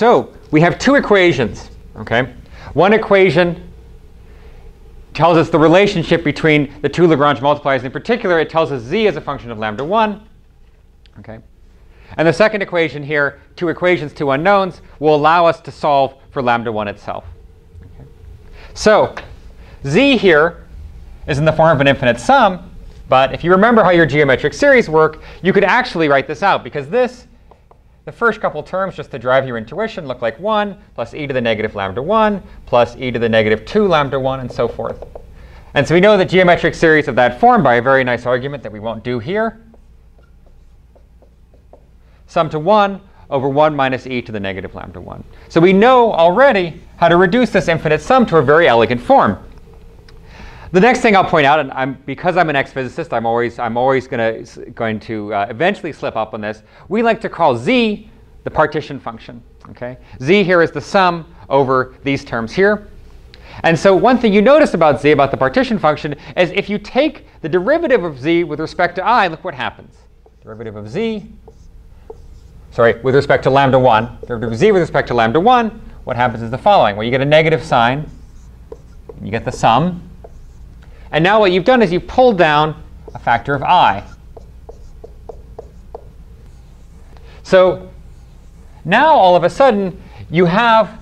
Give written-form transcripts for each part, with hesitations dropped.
So we have two equations. Okay? One equation tells us the relationship between the two Lagrange multipliers. In particular, it tells us z is a function of lambda 1. Okay? And the second equation here, two equations, two unknowns, will allow us to solve for lambda 1 itself. Okay? So z here is in the form of an infinite sum. But if you remember how your geometric series work, you could actually write this out, because this, the first couple terms, just to drive your intuition, look like 1 plus e to the negative lambda 1 plus e to the negative 2 lambda 1, and so forth. And so we know the geometric series of that form by a very nice argument that we won't do here. Sum to 1 over 1 minus e to the negative lambda 1. So we know already how to reduce this infinite sum to a very elegant form. The next thing I'll point out, and because I'm an ex-physicist, I'm always going to eventually slip up on this. We like to call z the partition function. Okay, z here is the sum over these terms here. And so one thing you notice about z, about the partition function, is if you take the derivative of z with respect to I, look what happens. Derivative of z, sorry, with respect to lambda 1. Derivative of z with respect to lambda 1, what happens is the following. Well, you get a negative sign, you get the sum. And now what you've done is you've pulled down a factor of I. So now all of a sudden, you have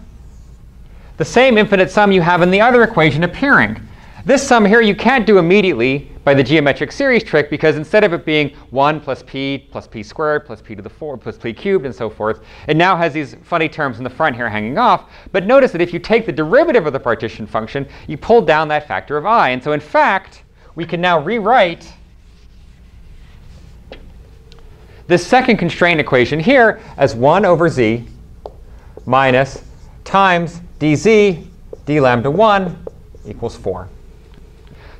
the same infinite sum you have in the other equation appearing. This sum here you can't do immediately by the geometric series trick, because instead of it being 1 plus p squared plus p to the 4 plus p cubed and so forth, it now has these funny terms in the front here hanging off. But notice that if you take the derivative of the partition function, you pull down that factor of I. And so in fact, we can now rewrite this second constraint equation here as 1 over z minus times dz d lambda 1 equals 4.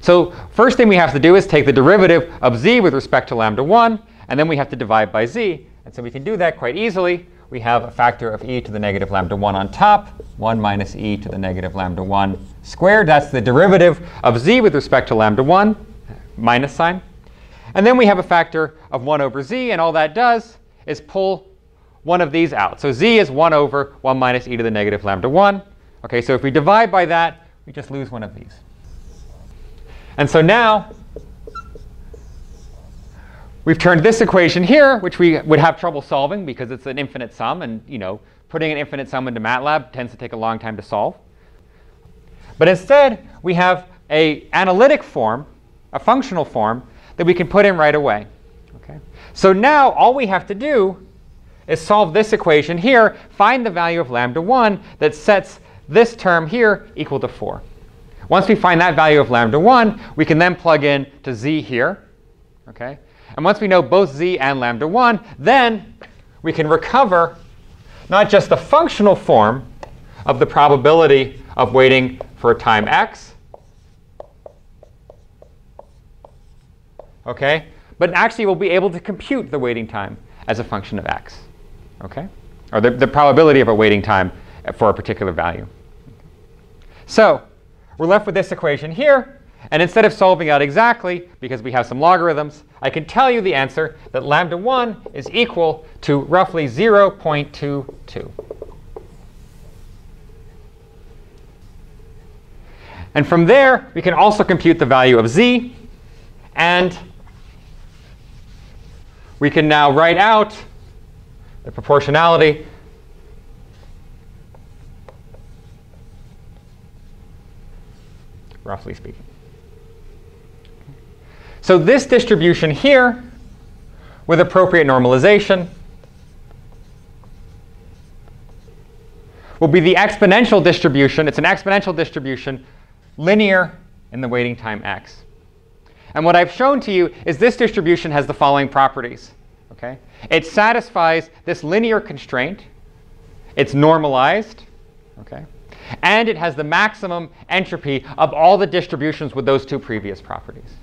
So first thing we have to do is take the derivative of z with respect to lambda 1, and then we have to divide by z. And so we can do that quite easily. We have a factor of e to the negative lambda 1 on top, 1 minus e to the negative lambda 1 squared. That's the derivative of z with respect to lambda 1, minus sign. And then we have a factor of 1 over z, and all that does is pull one of these out. So z is 1 over 1 minus e to the negative lambda 1. Okay, so if we divide by that, we just lose one of these. And so now we've turned this equation here, which we would have trouble solving because it's an infinite sum. And putting an infinite sum into MATLAB tends to take a long time to solve. But instead, we have an analytic form, a functional form, that we can put in right away. Okay? So now all we have to do is solve this equation here, find the value of lambda 1 that sets this term here equal to 4. Once we find that value of lambda 1, we can then plug in to z here. Okay? And once we know both z and lambda 1, then we can recover not just the functional form of the probability of waiting for a time x, okay, but actually we'll be able to compute the waiting time as a function of x, okay, or the probability of a waiting time for a particular value. So we're left with this equation here. And instead of solving out exactly, because we have some logarithms, I can tell you the answer that lambda 1 is equal to roughly 0.22. And from there, we can also compute the value of z. And we can now write out the proportionality roughly speaking. So this distribution here, with appropriate normalization, will be the exponential distribution. It's an exponential distribution, linear in the waiting time x. And what I've shown to you is this distribution has the following properties. Okay? It satisfies this linear constraint. It's normalized. Okay? And it has the maximum entropy of all the distributions with those two previous properties.